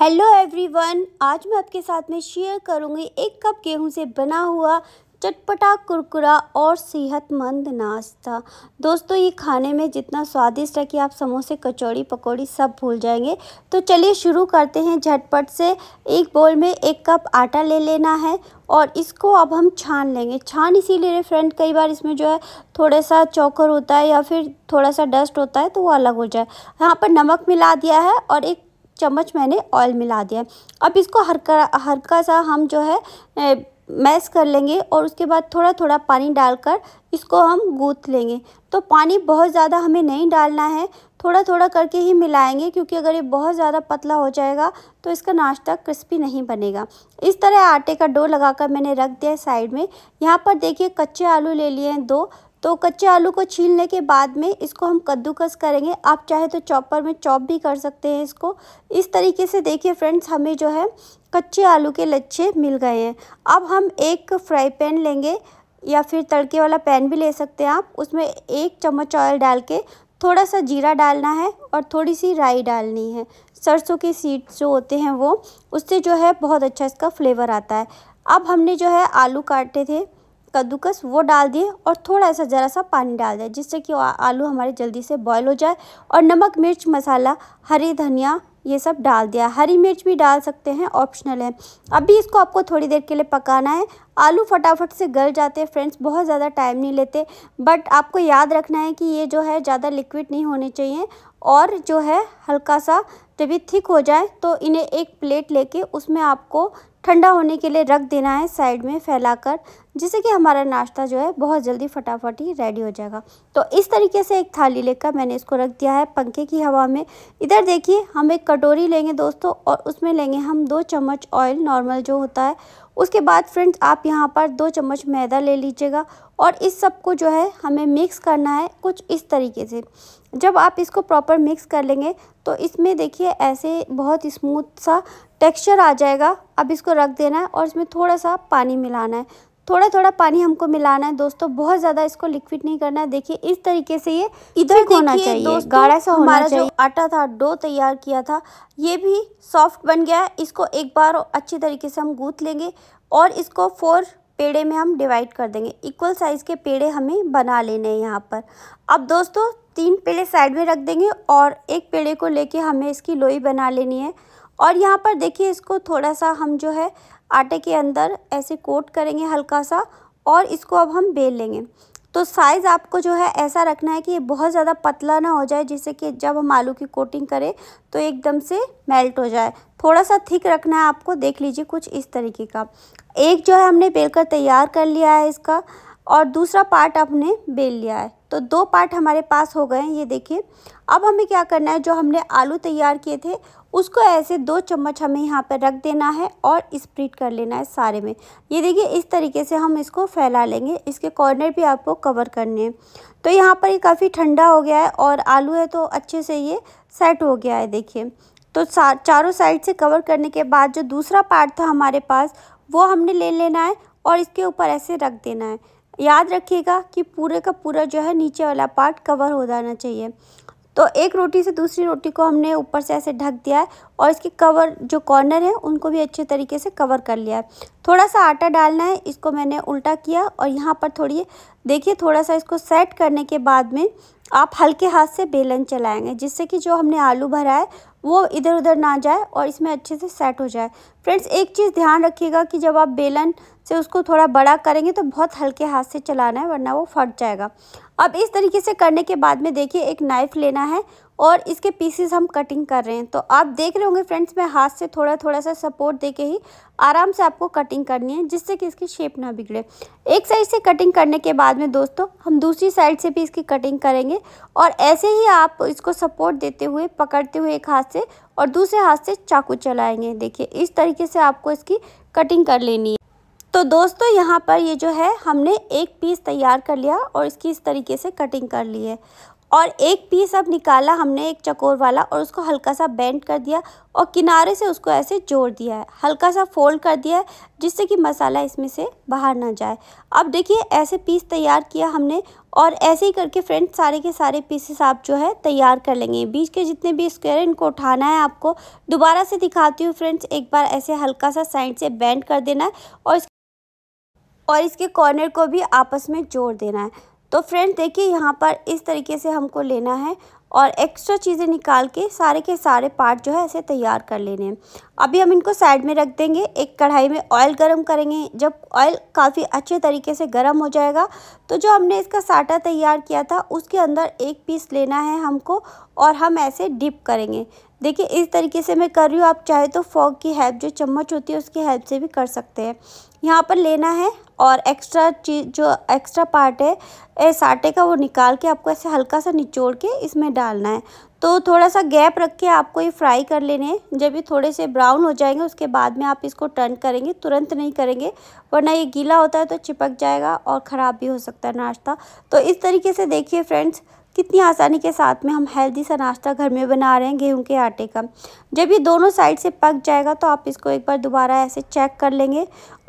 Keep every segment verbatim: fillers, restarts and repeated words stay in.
Hello everyone, आज मैं आपके साथ में शेयर करूंगी एक कप गेहूं से बना हुआ चटपटा, कुरकुरा और सेहतमंद नाश्ता। दोस्तों, ये खाने में जितना स्वादिष्ट है कि आप समोसे, कचौड़ी, पकौड़ी सब भूल जाएंगे। तो चलिए शुरू करते हैं झटपट से। एक बोल में एक कप आटा ले लेना है और इसको अब हम छान लेंगे। छान इसीलिए फ्रेंड, कई बार इसमें जो है थोड़ा सा चौकर होता है या फिर थोड़ा सा डस्ट होता है, तो वो अलग हो जाए। यहाँ पर नमक मिला दिया है और एक चम्मच मैंने ऑयल मिला दिया। अब इसको हल्का हल्का सा हम जो है मैश कर लेंगे और उसके बाद थोड़ा थोड़ा पानी डालकर इसको हम गूंथ लेंगे। तो पानी बहुत ज़्यादा हमें नहीं डालना है, थोड़ा थोड़ा करके ही मिलाएंगे, क्योंकि अगर ये बहुत ज़्यादा पतला हो जाएगा तो इसका नाश्ता क्रिस्पी नहीं बनेगा। इस तरह आटे का डो लगाकर मैंने रख दिया साइड में। यहाँ पर देखिए कच्चे आलू ले लिए हैं दो। तो कच्चे आलू को छीलने के बाद में इसको हम कद्दूकस करेंगे। आप चाहे तो चॉपर में चॉप भी कर सकते हैं इसको। इस तरीके से देखिए फ्रेंड्स, हमें जो है कच्चे आलू के लच्छे मिल गए हैं। अब हम एक फ्राई पैन लेंगे या फिर तड़के वाला पैन भी ले सकते हैं आप। उसमें एक चम्मच ऑयल डाल के थोड़ा सा जीरा डालना है और थोड़ी सी राई डालनी है। सरसों के सीड्स जो होते हैं वो, उससे जो है बहुत अच्छा इसका फ्लेवर आता है। अब हमने जो है आलू काटे थे कद्दूकस, वो डाल दिए और थोड़ा सा ज़रा सा पानी डाल दें, जिससे कि आलू हमारे जल्दी से बॉयल हो जाए। और नमक, मिर्च मसाला, हरी धनिया ये सब डाल दिया। हरी मिर्च भी डाल सकते हैं, ऑप्शनल है। अभी इसको आपको थोड़ी देर के लिए पकाना है। आलू फटाफट से गल जाते हैं फ्रेंड्स, बहुत ज़्यादा टाइम नहीं लेते। बट आपको याद रखना है कि ये जो है ज़्यादा लिक्विड नहीं होने चाहिए और जो है हल्का सा जब ये थिक हो जाए तो इन्हें एक प्लेट लेके उसमें आपको ठंडा होने के लिए रख देना है साइड में फैलाकर, जिससे कि हमारा नाश्ता जो है बहुत जल्दी फटाफट ही रेडी हो जाएगा। तो इस तरीके से एक थाली लेकर मैंने इसको रख दिया है पंखे की हवा में। इधर देखिए, हम एक कटोरी लेंगे दोस्तों और उसमें लेंगे हम दो चम्मच ऑयल, नॉर्मल जो होता है। उसके बाद फ्रेंड्स आप यहाँ पर दो चम्मच मैदा ले लीजिएगा और इस सब को जो है हमें मिक्स करना है कुछ इस तरीके से। जब आप इसको प्रॉपर मिक्स कर लेंगे तो इसमें देखिए ऐसे बहुत स्मूथ सा टेक्सचर आ जाएगा। अब इसको रख देना है और इसमें थोड़ा सा पानी मिलाना है। थोड़ा थोड़ा पानी हमको मिलाना है दोस्तों, बहुत ज़्यादा इसको लिक्विड नहीं करना है। देखिए इस तरीके से ये इधर होना चाहिए, गाढ़ा सा हमारा जो आटा था, डो तैयार किया था, ये भी सॉफ्ट बन गया है। इसको एक बार अच्छी तरीके से हम गूँथ लेंगे और इसको फोर पेड़े में हम डिवाइड कर देंगे। इक्वल साइज़ के पेड़े हमें बना लेने हैं यहाँ पर। अब दोस्तों तीन पेड़े साइड में रख देंगे और एक पेड़े को लेके हमें इसकी लोई बना लेनी है। और यहाँ पर देखिए इसको थोड़ा सा हम जो है आटे के अंदर ऐसे कोट करेंगे हल्का सा और इसको अब हम बेल लेंगे। तो साइज़ आपको जो है ऐसा रखना है कि ये बहुत ज़्यादा पतला ना हो जाए, जिससे कि जब हम आलू की कोटिंग करें तो एकदम से मेल्ट हो जाए। थोड़ा सा थिक रखना है आपको, देख लीजिए कुछ इस तरीके का। एक जो है हमने बेलकर तैयार कर लिया है इसका और दूसरा पार्ट आपने बेल लिया है, तो दो पार्ट हमारे पास हो गए हैं ये देखिए। अब हमें क्या करना है, जो हमने आलू तैयार किए थे उसको ऐसे दो चम्मच हमें यहाँ पर रख देना है और स्प्रेड कर लेना है सारे में। ये देखिए इस तरीके से हम इसको फैला लेंगे, इसके कॉर्नर भी आपको कवर करने हैं। तो यहाँ पर ये काफ़ी ठंडा हो गया है और आलू है तो अच्छे से ये सेट हो गया है देखिए। तो चारों साइड से कवर करने के बाद जो दूसरा पार्ट था हमारे पास, वो हमने ले लेना है और इसके ऊपर ऐसे रख देना है। याद रखिएगा कि पूरे का पूरा जो है नीचे वाला पार्ट कवर हो जाना चाहिए। तो एक रोटी से दूसरी रोटी को हमने ऊपर से ऐसे ढक दिया है और इसके कवर जो कॉर्नर है उनको भी अच्छे तरीके से कवर कर लिया है। थोड़ा सा आटा डालना है, इसको मैंने उल्टा किया और यहाँ पर थोड़ी देखिए थोड़ा सा इसको सेट करने के बाद में आप हल्के हाथ से बेलन चलाएंगे, जिससे कि जो हमने आलू भरा है वो इधर उधर ना जाए और इसमें अच्छे से सेट हो जाए। फ्रेंड्स एक चीज़ ध्यान रखिएगा कि जब आप बेलन से उसको थोड़ा बड़ा करेंगे तो बहुत हल्के हाथ से चलाना है, वरना वो फट जाएगा। अब इस तरीके से करने के बाद में देखिए एक नाइफ़ लेना है और इसके पीसेस हम कटिंग कर रहे हैं। तो आप देख रहे होंगे फ्रेंड्स, मैं हाथ से थोड़ा थोड़ा सा सपोर्ट देके ही आराम से आपको कटिंग करनी है, जिससे कि इसकी शेप ना बिगड़े। एक साइड से कटिंग करने के बाद में दोस्तों हम दूसरी साइड से भी इसकी कटिंग करेंगे और ऐसे ही आप इसको सपोर्ट देते हुए, पकड़ते हुए एक हाथ से और दूसरे हाथ से चाकू चलाएँगे। देखिए इस तरीके से आपको इसकी कटिंग कर लेनी है। तो दोस्तों यहाँ पर ये जो है हमने एक पीस तैयार कर लिया और इसकी इस तरीके से कटिंग कर ली है। और एक पीस अब निकाला हमने एक चकोर वाला और उसको हल्का सा बेंड कर दिया और किनारे से उसको ऐसे जोड़ दिया है, हल्का सा फोल्ड कर दिया है जिससे कि मसाला इसमें से बाहर ना जाए। अब देखिए ऐसे पीस तैयार किया हमने और ऐसे ही करके फ्रेंड्स सारे के सारे पीसेस आप जो है तैयार कर लेंगे। बीच के जितने भी स्क्वायर इनको उठाना है आपको। दोबारा से दिखाती हूँ फ्रेंड्स, एक बार ऐसे हल्का सा साइड से बेंड कर देना है और और इसके कॉर्नर को भी आपस में जोड़ देना है। तो फ्रेंड्स देखिए यहाँ पर इस तरीके से हमको लेना है और एक्स्ट्रा चीज़ें निकाल के सारे के सारे पार्ट जो है ऐसे तैयार कर लेने हैं। अभी हम इनको साइड में रख देंगे। एक कढ़ाई में ऑयल गरम करेंगे। जब ऑयल काफ़ी अच्छे तरीके से गरम हो जाएगा तो जो हमने इसका साटा तैयार किया था उसके अंदर एक पीस लेना है हमको और हम ऐसे डिप करेंगे। देखिए इस तरीके से मैं कर रही हूँ, आप चाहे तो फॉर्क की हेल्प जो चम्मच होती है उसकी हेल्प से भी कर सकते हैं। यहाँ पर लेना है और एक्स्ट्रा चीज जो एक्स्ट्रा पार्ट है साटे का वो निकाल के आपको ऐसे हल्का सा निचोड़ के इसमें डालना है। तो थोड़ा सा गैप रख के आपको ये फ्राई कर लेने हैं। जब ये थोड़े से ब्राउन हो जाएंगे उसके बाद में आप इसको टर्न करेंगे, तुरंत नहीं करेंगे वरना ये गीला होता है तो चिपक जाएगा और ख़राब भी हो सकता है नाश्ता। तो इस तरीके से देखिए फ्रेंड्स कितनी आसानी के साथ में हम हेल्दी सा नाश्ता घर में बना रहे हैं गेहूं के आटे का। जब ये दोनों साइड से पक जाएगा तो आप इसको एक बार दोबारा ऐसे चेक कर लेंगे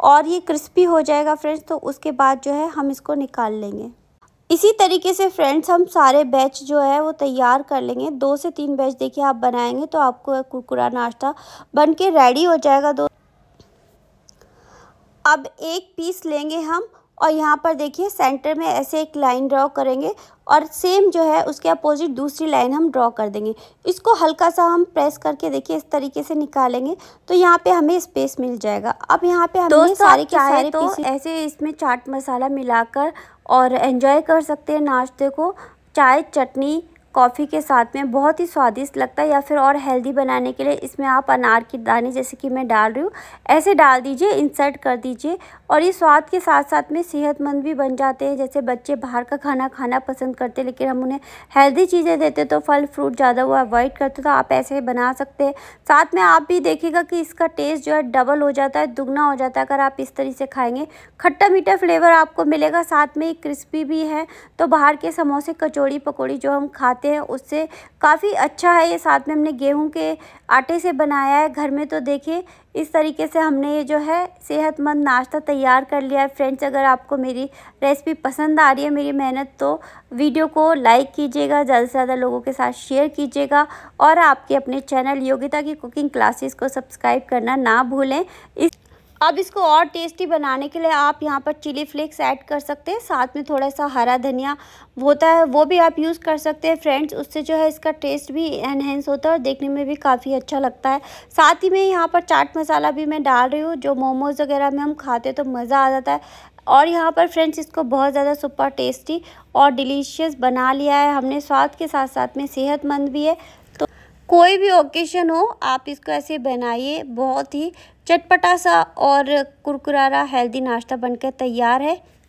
और ये क्रिस्पी हो जाएगा फ्रेंड्स। तो उसके बाद जो है हम इसको निकाल लेंगे। इसी तरीके से फ्रेंड्स हम सारे बैच जो है वो तैयार कर लेंगे। दो से तीन बैच देखिए आप बनाएंगे तो आपको कुरकुरा नाश्ता बन के रेडी हो जाएगा। दो अब एक पीस लेंगे हम और यहाँ पर देखिए सेंटर में ऐसे एक लाइन ड्रॉ करेंगे और सेम जो है उसके अपोजिट दूसरी लाइन हम ड्रॉ कर देंगे। इसको हल्का सा हम प्रेस करके देखिए इस तरीके से निकालेंगे तो यहाँ पे हमें स्पेस मिल जाएगा। अब यहाँ पे हमें सारे के सारे तो ऐसे इसमें चाट मसाला मिलाकर और एंजॉय कर सकते हैं नाश्ते को। चाय चटनी कॉफ़ी के साथ में बहुत ही स्वादिष्ट लगता है। या फिर और हेल्दी बनाने के लिए इसमें आप अनार के दाने जैसे कि मैं डाल रही हूँ ऐसे डाल दीजिए, इंसर्ट कर दीजिए और ये स्वाद के साथ साथ में सेहतमंद भी बन जाते हैं। जैसे बच्चे बाहर का खाना खाना पसंद करते हैं लेकिन हम उन्हें हेल्दी चीज़ें देते तो फल फ्रूट ज़्यादा वो अवॉइड करते, तो आप ऐसे बना सकते हैं। साथ में आप भी देखिएगा कि इसका टेस्ट जो है डबल हो जाता है, दुगना हो जाता है अगर आप इस तरीके से खाएँगे। खट्टा मीठा फ्लेवर आपको मिलेगा, साथ में क्रिस्पी भी है। तो बाहर के समोसे कचौड़ी पकौड़ी जो हम खाते उससे काफ़ी अच्छा है ये। साथ में हमने गेहूं के आटे से बनाया है घर में। तो देखिए इस तरीके से हमने ये जो है सेहतमंद नाश्ता तैयार कर लिया है। फ्रेंड्स अगर आपको मेरी रेसिपी पसंद आ रही है, मेरी मेहनत, तो वीडियो को लाइक कीजिएगा, ज़्यादा से ज़्यादा लोगों के साथ शेयर कीजिएगा और आपके अपने चैनल योगिता की कुकिंग क्लासेस को सब्सक्राइब करना ना भूलें। इस अब इसको और टेस्टी बनाने के लिए आप यहाँ पर चिली फ्लेक्स ऐड कर सकते हैं, साथ में थोड़ा सा हरा धनिया होता है वो भी आप यूज़ कर सकते हैं फ्रेंड्स। उससे जो है इसका टेस्ट भी एनहेंस होता है और देखने में भी काफ़ी अच्छा लगता है। साथ ही में यहाँ पर चाट मसाला भी मैं डाल रही हूँ जो मोमोज़ वगैरह में हम खाते हैं तो मज़ा आ जाता है। और यहाँ पर फ्रेंड्स इसको बहुत ज़्यादा सुपर टेस्टी और डिलीशियस बना लिया है हमने। स्वाद के साथ साथ में सेहतमंद भी है। तो कोई भी ओकेशन हो आप इसको ऐसे बनाइए, बहुत ही चटपटा सा और कुरकुरा हेल्दी नाश्ता बनकर तैयार है।